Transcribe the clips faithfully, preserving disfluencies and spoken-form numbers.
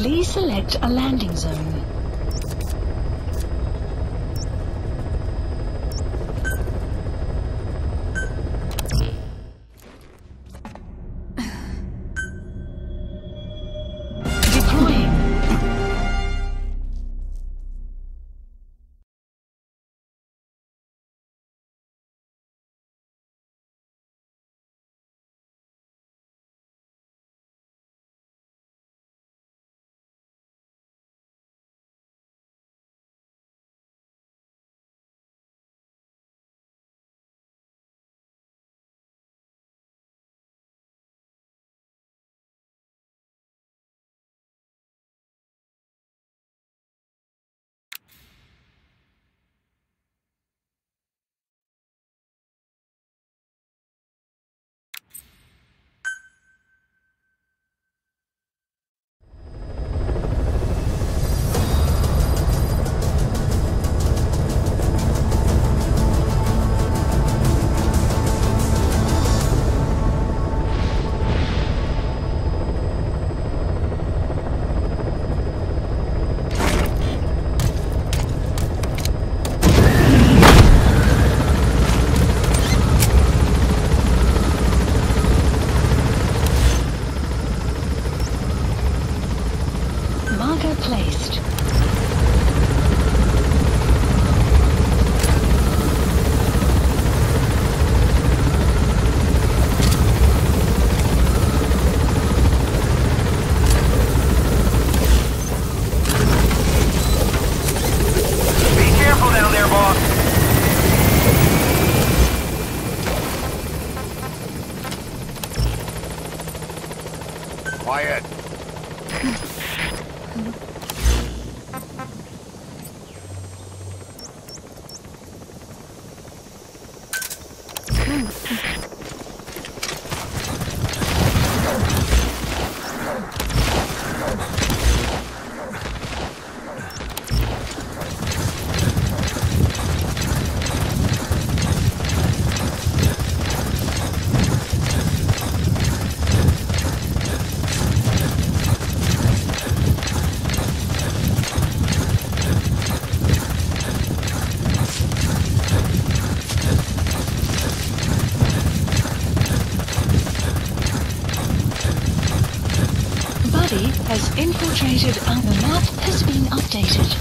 Please select a landing zone. Placed. Has infiltrated and the map has been updated.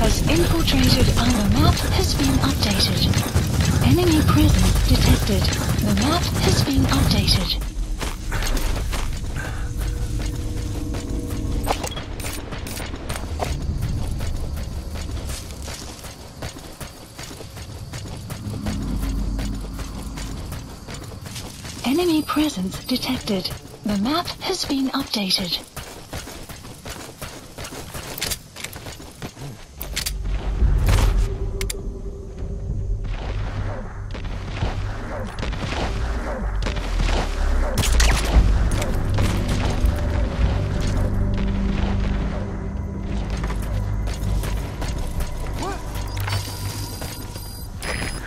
Has infiltrated and the map has been updated. Enemy presence detected. The map has been updated. Enemy presence detected. The map has been updated.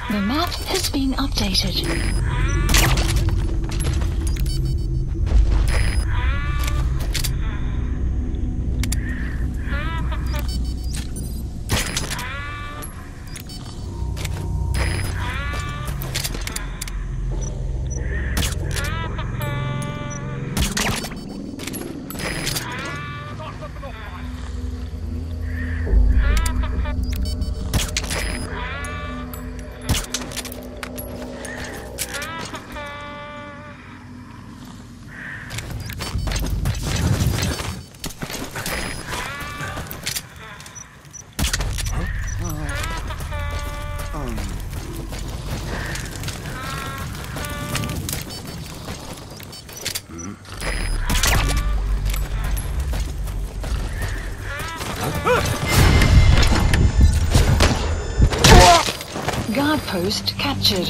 The map has been updated. Outpost captured.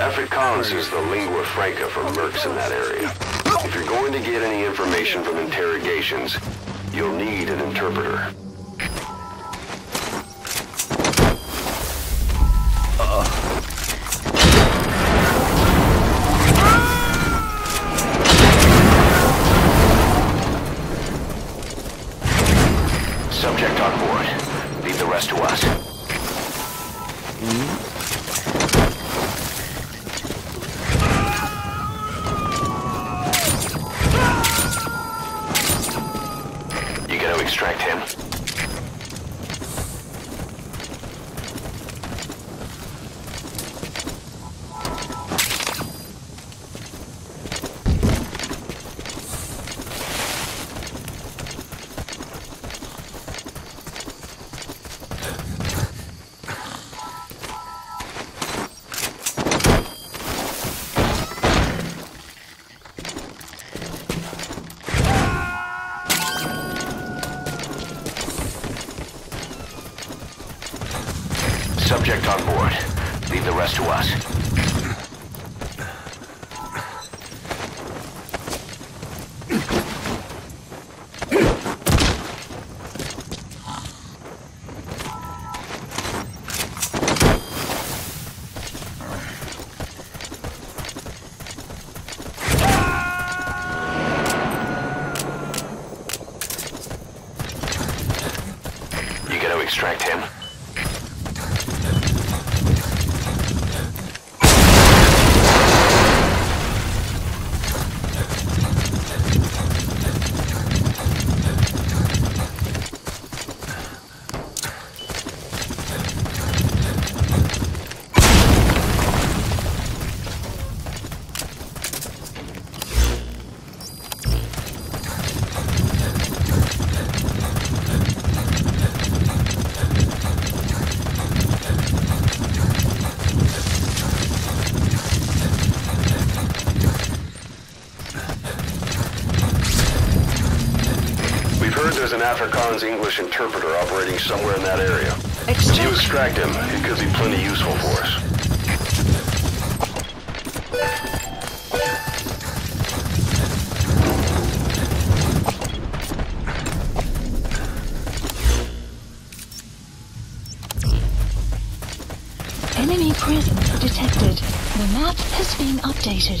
Afrikaans is the lingua franca for mercs in that area. If you're going to get any information from interrogations, you'll need an interpreter. Uh-oh. Subject on board. Leave the rest to us. Mm-hmm. Extract him. Subject on board. Leave the rest to us. You gotta extract him. There's an Afrikaans English interpreter operating somewhere in that area. Extract. If you extract him, it could be plenty useful for us. Enemy presence detected. The map has been updated.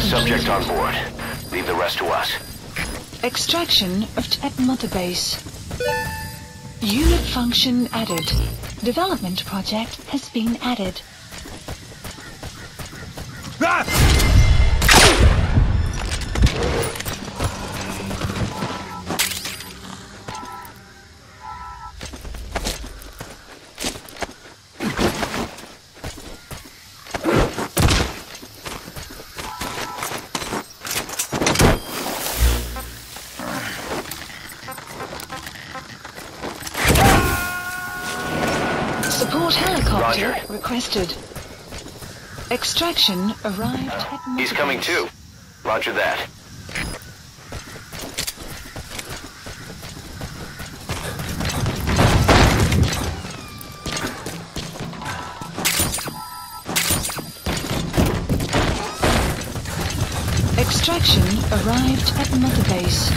Subject on board. Leave the rest to us. Extraction of at mother base. Unit function added. Development project has been added. Ah! Support helicopter Roger. Requested. Extraction arrived at Mars. He's coming too. Roger that. Extraction arrived at Mother Base.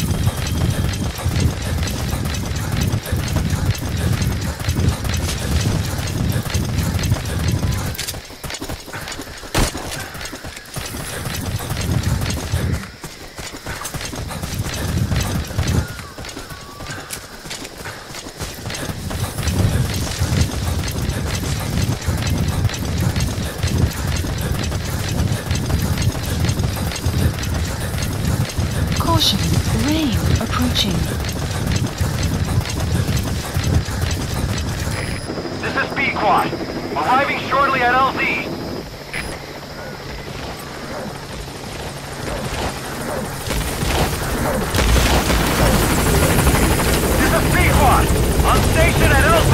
Rain approaching. This is B-Quad. Arriving shortly at L Z. This is B-Quad. On station at L Z.